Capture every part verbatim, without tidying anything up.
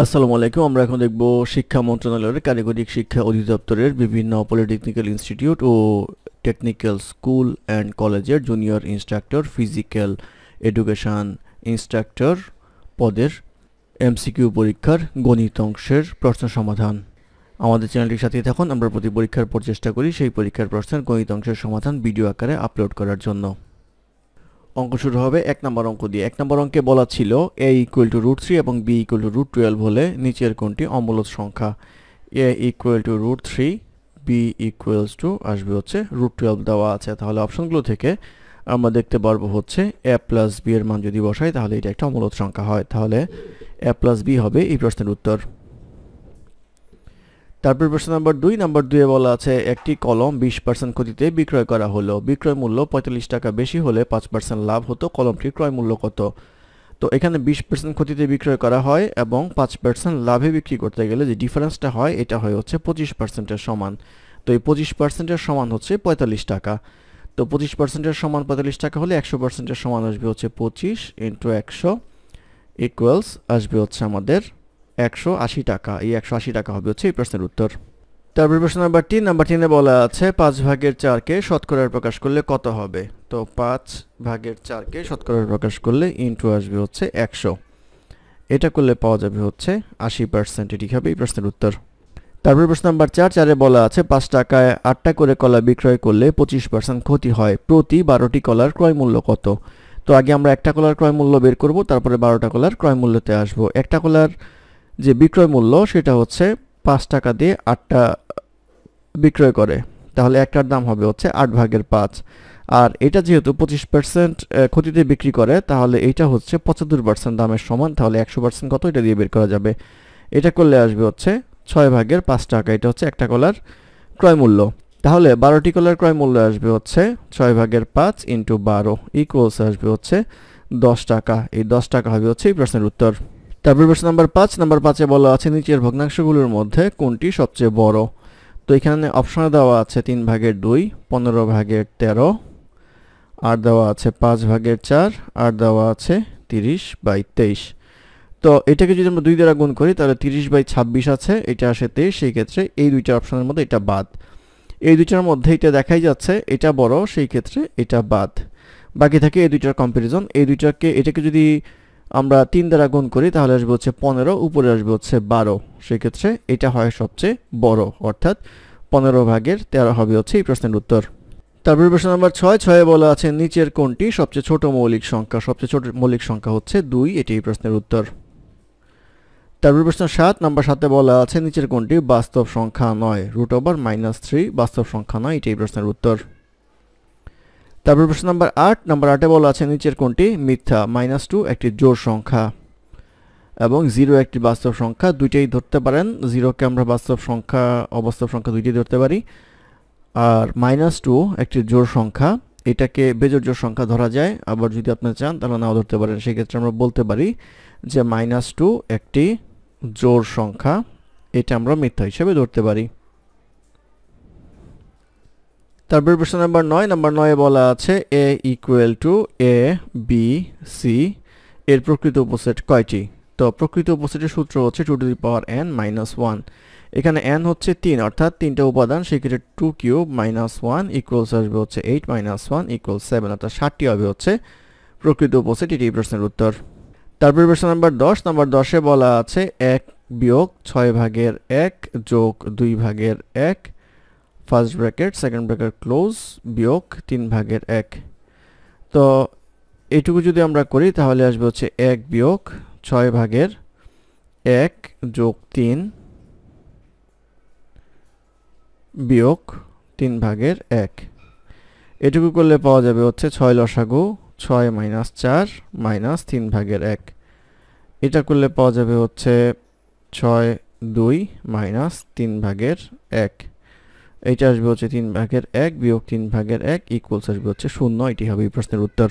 আসসালামু আলাইকুম। আমরা এখন দেখব শিক্ষা মন্ত্রণালয়ের কারিগরি শিক্ষা অধিদপ্তরের বিভিন্ন পলিটেকনিক্যাল ইনস্টিটিউট ও টেকনিক্যাল স্কুল অ্যান্ড কলেজের junior instructor physical education instructor পদের এমসিকিউ পরীক্ষার গণিত অংশের প্রশ্ন সমাধান। আমাদের চ্যানেলটির সাথে থাকুন, আমরা প্রতি পরীক্ষার পর চেষ্টা করি সেই পরীক্ষার প্রশ্নের গণিত অংশের সমাধান ভিডিও আকারে আপলোড করার জন্য। অঙ্ক শুরু হবে এক নম্বর অঙ্ক দিয়ে। এক নম্বর অঙ্কে বলা ছিল A equal to root three এবং B equal to root twelve হলে নিচের কোনটি অমূলদ সংখ্যা? A equal to root three, B equals two আসবে হচ্ছে রুট টুয়েলভ দেওয়া আছে। তাহলে অপশনগুলো থেকে আমরা দেখতে পারবো হচ্ছে এ প্লাস বি এর মান যদি বসাই তাহলে এটা একটা অমূলদ সংখ্যা হয়, তাহলে এ প্লাস বি হবে এই প্রশ্নের উত্তর। তারপর প্রশ্ন নম্বর দুই। নম্বর দুয়ে বলা আছে একটি কলম বিশ পার্সেন্ট ক্ষতিতে বিক্রয় করা হলো, বিক্রয় মূল্য পঁয়তাল্লিশ টাকা বেশি হলে পাঁচ পার্সেন্ট লাভ হতো, কলমটির ক্রয় মূল্য কত? তো এখানে বিশ পার্সেন্ট ক্ষতিতে বিক্রয় করা হয় এবং পাঁচ পার্সেন্ট লাভে বিক্রি করতে গেলে যে ডিফারেন্সটা হয় এটা হয় হচ্ছে পঁচিশ পার্সেন্টের সমান। তো এই পঁচিশ পার্সেন্টের সমান হচ্ছে পঁয়তাল্লিশ টাকা। তো পঁচিশ পার্সেন্টের সমান পঁয়তাল্লিশ টাকা হলে একশো পার্সেন্টের সমান আসবে হচ্ছে পঁচিশ ইন্টু একশো ইকুয়ালস আসবে হচ্ছে আমাদের একশো আশি টাকা। এই একশো আশি টাকা হবে হচ্ছে এই প্রশ্নের উত্তর। তারপর প্রশ্ন নাম্বার তিন। নাম্বার তিনে বলা আছে পাঁচ ভাগের চারকে শতকরায় প্রকাশ করলে কত হবে? তো পাঁচ ভাগের চারকে শতকরায় প্রকাশ করলে ইন্টু আসবে হচ্ছে একশো, এটা করলে পাওয়া যাবে হচ্ছে আশি পার্সেন্ট, এটি হবে এই প্রশ্নের উত্তর। তারপর প্রশ্ন নাম্বার চার। চারে বলা আছে পাঁচ টাকায় আটটা করে কলা বিক্রয় করলে পঁচিশ পার্সেন্ট ক্ষতি হয়, প্রতি বারোটি কলার ক্রয় মূল্য কত? তো আগে আমরা একটা কলার ক্রয় মূল্য বের করব, তারপরে বারোটা কলার ক্রয় মূল্যতে আসবো। একটা কলার যে বিক্রয় মূল্য সেটা হচ্ছে পাঁচ টাকা দিয়ে আটটা বিক্রয় করে, তাহলে একটার দাম হবে হচ্ছে আট ভাগের পাঁচ। আর এটা যেহেতু পঁচিশ পার্সেন্ট ক্ষতিতে বিক্রি করে তাহলে এইটা হচ্ছে পঁচাত্তর পার্সেন্ট দামের সমান, তাহলে একশো পার্সেন্ট কত এটা দিয়ে বের করা যাবে। এটা করলে আসবে হচ্ছে ছয় ভাগের পাঁচ টাকা, এটা হচ্ছে একটা কলার ক্রয় মূল্য। তাহলে বারোটি কলার ক্রয় মূল্য আসবে হচ্ছে ছয় ভাগের পাঁচ ইন্টু বারো ইকুয়ালস আসবে হচ্ছে দশ টাকা। এই দশ টাকা হবে হচ্ছে এই প্রশ্নের উত্তর। তারপর প্রশ্ন নাম্বার পাঁচ। নাম্বার পাঁচে বলা আছে নিচের ভগ্নাংশগুলোর মধ্যে কোনটি সবচেয়ে বড়? তো এখানে অপশনে দেওয়া আছে তিন ভাগের দুই, পনেরো ভাগের তেরো, আর দেওয়া আছে পাঁচ ভাগের চার, আর দেওয়া আছে তিরিশ বাই তেইশ। তো এটাকে যদি আমরা দুই দ্বারা গুণ করি তাহলে তিরিশ বাই ছাব্বিশ আছে, এটা আসে তেইশ। সেই ক্ষেত্রে এই দুইটা অপশনের মধ্যে এটা বাদ, এই দুইটার মধ্যে এটা দেখাই যাচ্ছে এটা বড়, সেই ক্ষেত্রে এটা বাদ। বাকি থাকে এই দুইটার কম্প্যারিজন। এই দুইটাকে এটাকে যদি আমরা তিন দ্বারা গুণ করি তাহলে আসবে হচ্ছে পনেরো, উপরে আসবে হচ্ছে বারো, সেক্ষেত্রে এটা হয় সবচেয়ে বড়, অর্থাৎ পনেরো ভাগের তেরো হবে হচ্ছে এই প্রশ্নের উত্তর। তারপর প্রশ্ন নম্বর ছয়। ছয়ে বলা আছে নিচের কোনটি সবচেয়ে ছোট মৌলিক সংখ্যা? সবচেয়ে ছোট মৌলিক সংখ্যা হচ্ছে দুই, এটি এই প্রশ্নের উত্তর। তারপর প্রশ্ন সাত। নাম্বার সাতে বলা আছে নিচের কোনটি বাস্তব সংখ্যা নয়? রুট ওভার মাইনাস থ্রি বাস্তব সংখ্যা নয়, এটি এই প্রশ্নের উত্তর। তারপর প্রশ্ন নাম্বার আট। নাম্বার আটে বলা আছে নিচের কোনটি মিথ্যা? মাইনাস টু একটি জোড় সংখ্যা এবং জিরো একটি বাস্তব সংখ্যা, দুইটাই ধরতে পারেন। জিরোকে আমরা বাস্তব সংখ্যা অবাস্তব সংখ্যা দুইটাই ধরতে পারি, আর মাইনাস টু একটি জোড় সংখ্যা, এটাকে বেজোড় জোড় সংখ্যা ধরা যায়। আবার যদি আপনারা চান তাহলে নাও ধরতে পারেন, সেক্ষেত্রে আমরা বলতে পারি যে মাইনাস টু একটি জোড় সংখ্যা, এটা আমরা মিথ্যা হিসেবে ধরতে পারি। তারপর প্রশ্ন নাম্বার নয়। নাম্বার নয়ে বলা আছে A equal to A B C এর প্রকৃত উপসেট কয়টি? তো প্রকৃত উপসেটের সূত্র হচ্ছে two to the power N minus one. এখানে এন হচ্ছে তিন, অর্থাৎ তিনটা উপাদান, সেক্ষেত্রে two cube minus one equals আসবে হচ্ছে eight minus one equals seven, অর্থাৎ ষাটটি হবে হচ্ছে প্রকৃত উপসেট, এটি এই প্রশ্নের উত্তর। তারপর প্রশ্ন নাম্বার দশ। নাম্বার দশে বলা আছে এক বিয়োগ ছয় ভাগের এক যোগ দুই ভাগের এক first bracket second bracket close বিয়োগ তিন ভাগের এক। তো এইটুকু যদি আমরা করি তাহলে আসবে হচ্ছে এক বিয়োগ ছয় ভাগের এক যোগ তিন বিয়োগ তিন ভাগের এক, এটুকু করলে পাওয়া যাবে হচ্ছে ছয় লসাগু ছয় মাইনাস চার মাইনাস তিন ভাগের এক, এটা করলে পাওয়া যাবে হচ্ছে ছয় দুই মাইনাস তিন ভাগের এক, এইটা আসবে হচ্ছে তিন ভাগের এক বিয়োগ তিন ভাগের এক ইকুয়ালস আসবে হচ্ছে শূন্য, এটি হবে এই প্রশ্নের উত্তর।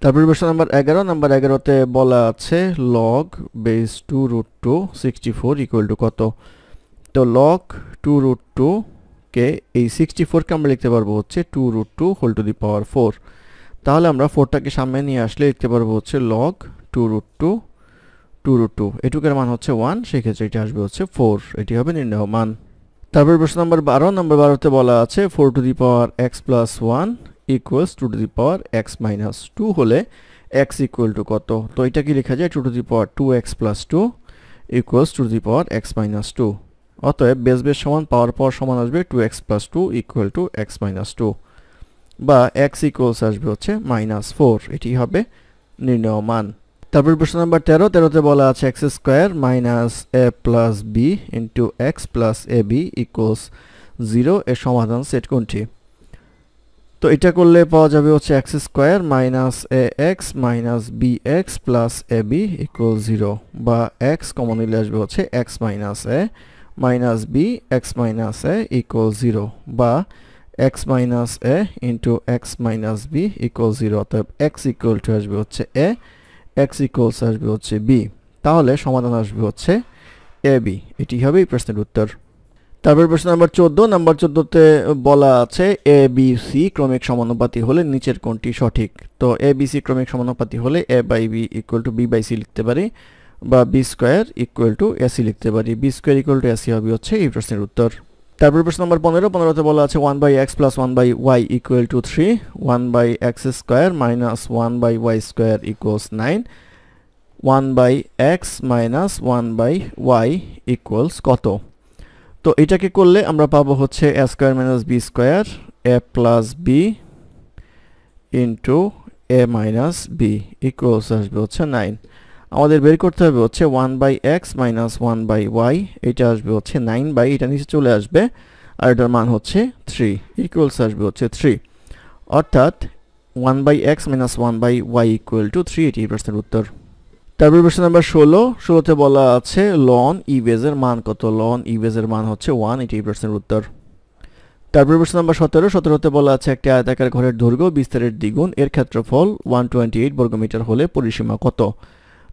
তারপর প্রশ্ন নাম্বার এগারো। নাম্বার এগারোতে বলা আছে log base two root two sixty four equal to কত? তো লগ টু রুট টুকে এই সিক্সটি ফোরকে আমরা লিখতে পারবো হচ্ছে two root two whole to the power four, তাহলে আমরা ফোরটাকে সামনে নিয়ে আসলে লিখতে পারবো হচ্ছে log two root two two root two এটুকের মান হচ্ছে ওয়ান, সেক্ষেত্রে এটি আসবে হচ্ছে ফোর, এটি হবে নির্ণেয় মান। তারপর প্রশ্ন নম্বর বারো, নম্বর বারোতে বলা আছে four to the power X plus one equals two to the power X minus two হলে এক্স ইকুয়াল টু কত? তো এটা কি লেখা যায় two to the power two X plus two equals two to the power X minus two. অতএব base base সমান power power সমান আসবে two X plus two equal to X minus two, বা এক্স ইকুয়ালস আসবে হচ্ছে minus four, এটি হবে নির্ণয় মান। তারপর প্রশ্ন নম্বর তেরো, তেরোতে বলা আছে X square minus A plus B into X plus A B equals zero, এর সমাধান সেট কোনটি? তো এটা করলে পাওয়া যাবে হচ্ছে X square minus A X minus B X plus A B equals zero, বা এক্স কমন নিলে আসবে হচ্ছে X minus A minus B X minus A equals zero, বা X minus A into X minus B equals zero. অর্থাৎ X equal to আসবে হচ্ছে এ, x equals আসবে হচ্ছে বি, তাহলে সমাধান আসবে হচ্ছে এ বি, এটি হবে এই প্রশ্নের উত্তর। তারপর প্রশ্ন নম্বর চোদ্দো, নম্বর চোদ্দোতে বলা আছে এ বি সি ক্রমিক সমানুপাতি হলে নিচের কোনটি সঠিক? তো এ বি সি ক্রমিক সমানুপাতি হলে A by B equal to B by C লিখতে পারি, বা B square equal to AC লিখতে পারি, B square equal to AC হবে হচ্ছে এই প্রশ্নের উত্তর। তারপর প্রশ্ন নম্বর পনেরো, পনেরোতে বলা আছে one by X plus one by Y equal to three, one by X square minus one by Y square equals nine, one by X minus one by Y equals কত? তো এটাকে করলে আমরা পাবো হচ্ছে A square minus B square A plus B into A minus B equals আসবে হচ্ছে nine. আমাদের বের করতে হবে হচ্ছে one by X minus one by Y, এটা আসবে হচ্ছে নাইন বাই, এটা নিচে চলে আসবে, আর এটার মান হচ্ছে থ্রি ইকুয়ালস আসবে হচ্ছে থ্রি, অর্থাৎ one by X minus one by Y equal to three, এটি প্রশ্নের উত্তর। তারপর প্রশ্ন নাম্বার ষোলো, ষোলোতে বলা আছে লন ইভেজের মান কত? লন ইভেজের মান হচ্ছে ওয়ান, এটি প্রশ্নের উত্তর। তারপর প্রশ্ন নাম্বার সতেরো, সতেরোতে বলা আছে একটি আয়তাকার ঘরের দৈর্ঘ্য বিস্তারের দ্বিগুণ, এর ক্ষেত্রফল ওয়ান টোয়েন্টি এইট বর্গমিটার হলে পরিসীমা কত?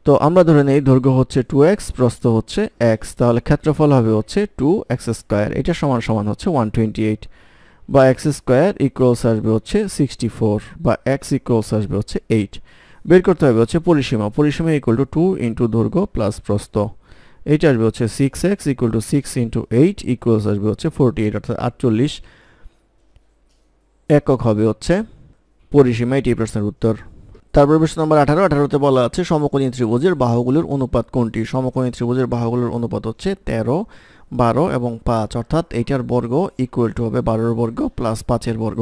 তো আমরা ধরে নিই দৈর্ঘ্য হচ্ছে টু এক্স, প্রস্থ হচ্ছে এক্স, তাহলে ক্ষেত্রফল হবে হচ্ছে টু এক্স স্কোয়ার, এটা সমান সমান হচ্ছে ওয়ান টোয়েন্টি এইট, বা এক্স স্কোয়ার ইকুয়ালস আসবে হচ্ছে সিক্সটি ফোর, বা এক্স ইকুয়ালস আসবে হচ্ছে এইট। বের করতে হবে হচ্ছে পরিসীমা, পরিসীমা ইকুয়াল টু টু ইন্টু দৈর্ঘ্য প্লাস প্রস্থ, এইটা আসবে হচ্ছে six X equal to six into eight equals আসবে হচ্ছে ফোরটি এইট, অর্থাৎ আটচল্লিশ একক হবে হচ্ছে পরিসীমা, এটি প্রশ্নের উত্তর। তারপর প্রশ্ন নম্বর আঠারো, আঠারোতে বলা আছে সমকোণী ত্রিভুজের বাহুগুলোর অনুপাত কোনটি? সমকোণী ত্রিভুজের বাহুগুলোর অনুপাত হচ্ছে তেরো, বারো এবং পাঁচ, অর্থাৎ এইটার বর্গ ইকুয়াল টু হবে বারোর বর্গ প্লাস পাঁচের বর্গ,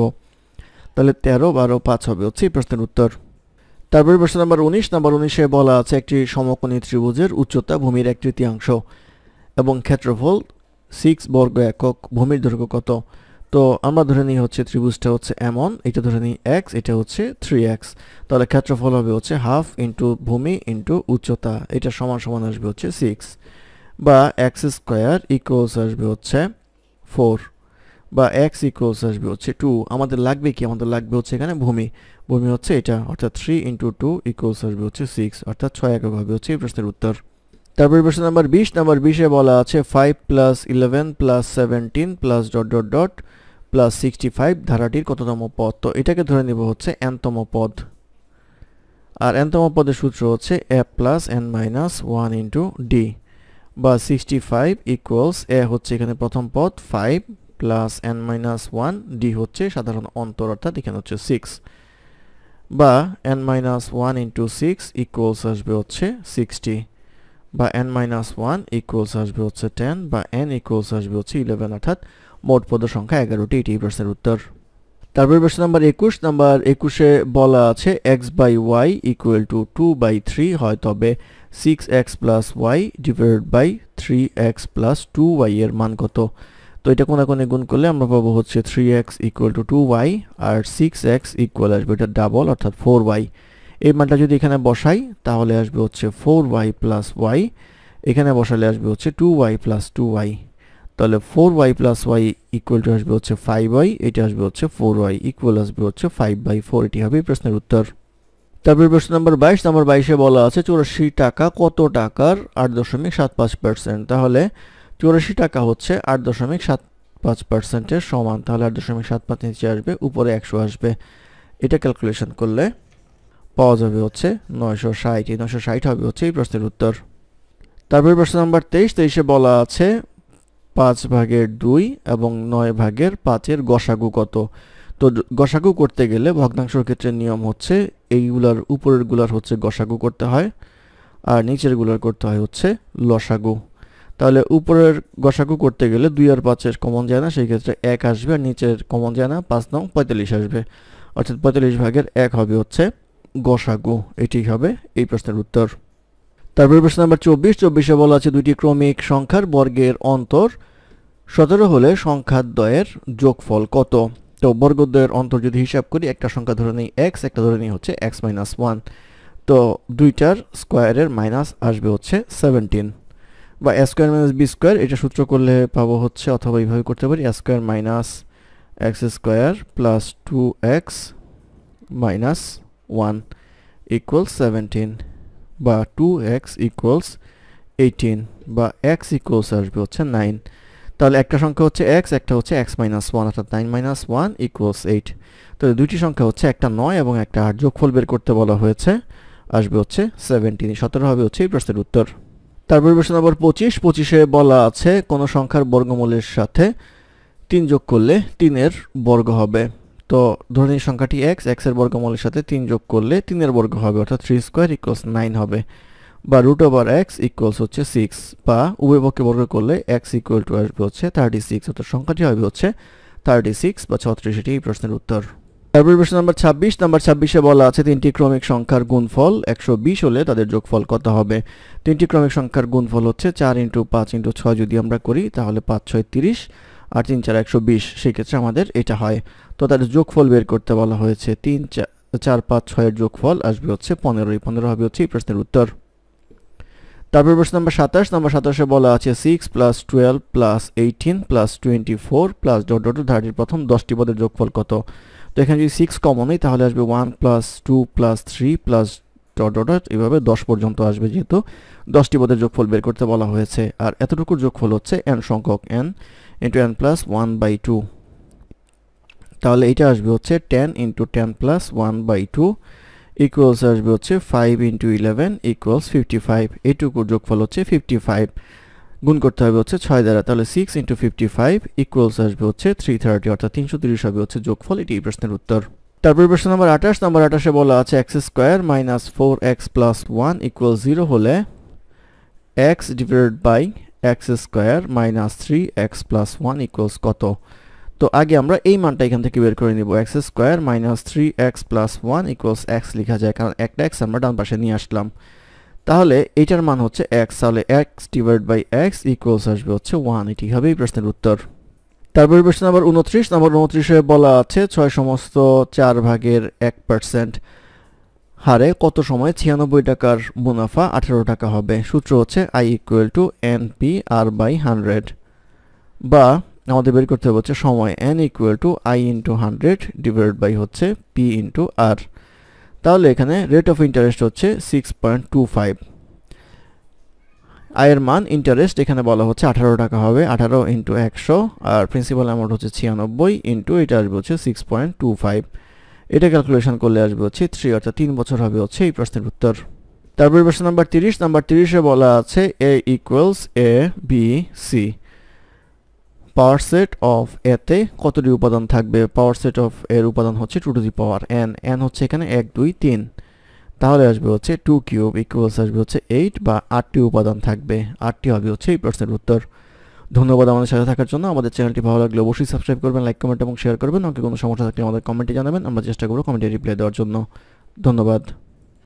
তাহলে তেরো বারো পাঁচ হবে হচ্ছে এই প্রশ্নের উত্তর। তারপর প্রশ্ন নম্বর উনিশ, নম্বর উনিশে বলা আছে একটি সমকোণী ত্রিভুজের উচ্চতা ভূমির এক তৃতীয়াংশ এবং ক্ষেত্রফল সিক্স বর্গ একক, ভূমির দৈর্ঘ্য কত? তো আমরা ধরে নিই হচ্ছে ত্রিভুজটা হচ্ছে এমন, এটা ধরে নিই এক্স, এটা হচ্ছে থ্রি এক্স, তাহলে ক্ষেত্রফল হবে হচ্ছে হাফ ইন্টু ভূমি ইন্টু উচ্চতা, এটা সমান সমান আসবে হচ্ছে সিক্স, বা এক্স স্কোয়ার ইকুয়ালস আসবে হচ্ছে ফোর, বা এক্স ইকুয়ালস আসবে হচ্ছে টু। আমাদের লাগবে কি? আমাদের লাগবে হচ্ছে এখানে ভূমি, ভূমি হচ্ছে এটা, অর্থাৎ থ্রি ইন্টু টু ইকুয়ালস আসবে হচ্ছে সিক্স, অর্থাৎ ছয় একক হবে হচ্ছে এই প্রশ্নের উত্তর। তারপর প্রশ্ন নাম্বার বিশ, নাম্বার বিশে বলা আছে five plus eleven plus seventeen plus dot dot dot plus sixty five ধারাটির কততম পদ? তো এটাকে ধরে নেব হচ্ছে এনতম পদ, আর এনতম পদের সূত্র হচ্ছে A plus N minus one into D, বা সিক্সটি ফাইভ ইকুয়ালস এ হচ্ছে এখানে প্রথম পদ five plus N minus one, D হচ্ছে সাধারণ অন্তর, অর্থাৎ এখানে হচ্ছে সিক্স, বা N minus one into six equals আসবে হচ্ছে সিক্সটি, বা এন মাইনাস ওয়ান ইকুয়ালস আসবে হচ্ছে টেন, বা এন ইকুয়ালস আসবে হচ্ছে ইলেভেন, অর্থাৎ মোট পদের সংখ্যা এগারোটি, এটি প্রশ্নের উত্তর। তারপর প্রশ্ন নাম্বার একুশ, নাম্বার একুশে বলা আছে X by Y equal to two by three হয়, তবে six X plus Y divided by three X plus two Y এর মান কত? তো এটা কোনা কোনে গুণ করলে আমরা পাবো হচ্ছে three X equal to two Y, আর সিক্স এক্স ইকুয়াল আসবে এটা ডাবল, অর্থাৎ ফোর ওয়াই, এই মানটা যদি এখানে বসাই তাহলে আসবে হচ্ছে ফোর ওয়াই প্লাস ওয়াই, এখানে বসালে আসবে হচ্ছে two Y plus two Y, তাহলে four Y plus Y equal to আসবে হচ্ছে ফাইভ ওয়াই, এটা আসবে হচ্ছে ফোর ওয়াই ইকুয়াল আসবে হচ্ছে ফাইভ বাই ফোর, এটি হবে প্রশ্নের উত্তর। তারপরে প্রশ্ন নম্বর বাইশ, নম্বর বাইশে বলা আছে চুরাশি টাকা কত টাকার আট দশমিক সাত পাঁচ পার্সেন্ট? তাহলে চুরাশি টাকা হচ্ছে আট দশমিক সাত পাঁচ পার্সেন্টের সমান, তাহলে আট দশমিক সাত পাঁচ নিচে আসবে, উপরে একশো আসবে, এটা ক্যালকুলেশন করলে পাওয়া যাবে হচ্ছে নয়শো ষাট, এই নয়শো ষাট হবে হচ্ছে এই প্রশ্নের উত্তর। তারপরে প্রশ্ন নাম্বার তেইশ তেইশে বলা আছে পাঁচ ভাগের দুই এবং নয় ভাগের পাঁচের গসাগু কত। তো গসাগু করতে গেলে ভগ্নাংশের ক্ষেত্রে নিয়ম হচ্ছে এইগুলার উপরেরগুলার হচ্ছে গসাগু করতে হয় আর নিচেরগুলার করতে হয় হচ্ছে লসাগু। তাহলে উপরের গসাগু করতে গেলে দুই আর পাঁচের কমন যায় না, সেই ক্ষেত্রে এক আসবে, আর নিচের কমন যায় না, পাঁচ নং পঁয়তাল্লিশ আসবে, অর্থাৎ পঁয়তাল্লিশ ভাগের এক হবে হচ্ছে গসাগু। এটি হবে এই প্রশ্নের উত্তর। তারপরে প্রশ্ন নাম্বার চব্বিশ চব্বিশে বলা আছে দুইটি ক্রমিক সংখ্যার বর্গের অন্তর সতেরো হলে সংখ্যাদ্বয়ের যোগফল কত। তো বর্গদ্বয়ের অন্তর যদি হিসাব করি, একটা সংখ্যা ধরে নেই এক্স, একটা ধরে নেই হচ্ছে এক্স মাইনাস ওয়ান, তো দুইটার স্কোয়ারের মাইনাস আসবে হচ্ছে সেভেন্টিন বা A square minus B square, এটা সূত্র করলে পাবো হচ্ছে, অথবা এইভাবে করতে পারি, A square minus X square plus two X minus one equal seventeen বা টু এক্স ইকুয়ালস এইটিন বা এক্স ইকুয়ালস আসবে হচ্ছে নাইন। তাহলে একটা সংখ্যা হচ্ছে এক্স, একটা হচ্ছে এক্স মাইনাস ওয়ান, অর্থাৎ nine minus one equals eight. তাহলে দুইটি সংখ্যা হচ্ছে একটা নয় এবং একটা আট, যোগফল বের করতে বলা হয়েছে, আসবে হচ্ছে সেভেন্টিন। সতেরো হবে হচ্ছে এই প্রশ্নের উত্তর। তারপর প্রশ্ন নম্বর পঁচিশ পঁচিশে বলা আছে কোনো সংখ্যার বর্গমূলের সাথে তিন যোগ করলে তিনের বর্গ হবে। তো ধরে নিই সংখ্যাটি এক্স, এক্সের বর্গমূলের সাথে তিন যোগ করলে তিনের বর্গ হবে, অর্থাৎ থ্রি স্কোয়ার ইকুয়ালস নাইন হবে বা রুট ওভার এক্স ইকুয়ালস হচ্ছে সিক্স বা উভয় পক্ষে বর্গ করলে এক্স ইকুয়াল টু আসবে হচ্ছে থার্টি সিক্স, অর্থাৎ সংখ্যাটি হবে হচ্ছে থার্টি সিক্স বা ছত্রিশ। এটি এই প্রশ্নের উত্তর। তারপর প্রশ্ন নম্বর ছাব্বিশ নাম্বার ছাব্বিশে বলা আছে তিনটি ক্রমিক সংখ্যার গুণফল একশো বিশ হলে তাদের যোগফল কত হবে। তিনটি ক্রমিক সংখ্যার গুণফল হচ্ছে চার ইন্টু পাঁচ ইন্টু ছয় যদি আমরা করি তাহলে পাঁচ ছয় তিরিশ আর তিন চার একশো বিশ, সেক্ষেত্রে আমাদের এটা হয়। তো তাদের যোগফল বের করতে বলা হয়েছে, তিন চার পাঁচ ছয়ের যোগফল আসবে হচ্ছে পনেরোই, পনেরো হবে হচ্ছে এই প্রশ্নের উত্তর। তারপর প্রশ্ন নম্বর সাতাশ নম্বর সাতাশে বলা আছে six plus twelve plus eighteen plus twenty four plus dot dot থার্টির প্রথম দশটি পদের যোগফল কত। তো এখানে যদি সিক্স কমন নেই তাহলে আসবে one plus two plus three plus dot dot, এভাবে দশ পর্যন্ত আসবে, যেহেতু দশটি পদের যোগফল বের করতে বলা হয়েছে। আর এতটুকুর যোগফল হচ্ছে এন সংখ্যক, N into N plus one by two, তাহলে এইটা আসবে হচ্ছে ten into ten plus one by two equals আসবে হচ্ছে five into eleven equals fifty five. এইটুকুর যোগফল হচ্ছে ফিফটি ফাইভ, গুণ করতে হবে হচ্ছে ছয় দ্বারা, তাহলে six into fifty five equals আসবে হচ্ছে থ্রি থার্টি, অর্থাৎ তিনশো তিরিশ হবে হচ্ছে যোগফল। এটি এই প্রশ্নের উত্তর। তারপর প্রশ্ন নম্বর আঠাশ নম্বর আঠাশে বলা আছে X square minus four X plus one equal zero হলে X divided by X square minus three X plus one equals কত। তো আগে আমরা এই মানটা এখান থেকে বের করে নিব, X square minus three X plus one equals X লিখা যায়, কারণ একটা এক্স আমরা ডান পাশে নিয়ে আসলাম। তাহলে এইটার মান হচ্ছে এক্স, তাহলে X divided by X equals আসবে হচ্ছে ওয়ান। এটি হবে এই প্রশ্নের উত্তর। তারপরে প্রশ্ন নম্বর উনত্রিশ নম্বর উনত্রিশে বলা আছে ছয় সমস্ত চার ভাগের এক পার্সেন্ট হারে কত সময়ে ছিয়ানব্বই টাকার মুনাফা আঠেরো টাকা হবে। সূত্র হচ্ছে I equal to N P R by hundred বা আমাদের বের করতে হবে হচ্ছে সময়, N equal to I into hundred divide by হচ্ছে পি ইন্টু আর। তাহলে এখানে রেট অফ ইন্টারেস্ট হচ্ছে সিক্স পয়েন্ট টু ফাইভ, আয়ের মান ইন্টারেস্ট এখানে বলা হচ্ছে আঠারো টাকা হবে, আঠারো ইন্টু একশো, আর প্রিন্সিপাল অ্যামাউন্ট হচ্ছে ছিয়ানব্বই ইন্টু এটা আসবে হচ্ছে সিক্স পয়েন্ট টু ফাইভ। এটা ক্যালকুলেশন করলে আসবে হচ্ছে থ্রি, অর্থাৎ তিন বছর হবে হচ্ছে এই প্রশ্নের উত্তর। তারপরে প্রশ্ন নাম্বার তিরিশ নাম্বার তিরিশে বলা আছে A equals A B C, power set of এতে কতটি উপাদান থাকবে। পাওয়ার সেট অফ এর উপাদান হচ্ছে two to the power N, N হচ্ছে এখানে এক দুই তিন, তাহলে আসবে হচ্ছে টু কিউব ইকুয়ালস আসবে হচ্ছে এইট বা আটটি উপাদান থাকবে, আটটি হবে হচ্ছে এই প্রশ্নের উত্তর। ধন্যবাদ আমাদের সাথে থাকার জন্য। আমাদের চ্যানেলটি ভালো লাগলে অবশ্যই সাবস্ক্রাইব করবেন, লাইক কমেন্ট এবং শেয়ার করবেন। আমাকে কোনো সমস্যা থাকলে আমাদের কমেন্টে জানাবেন, আমরা চেষ্টা করব কমেন্টে রিপ্লাই দেওয়ার জন্য। ধন্যবাদ।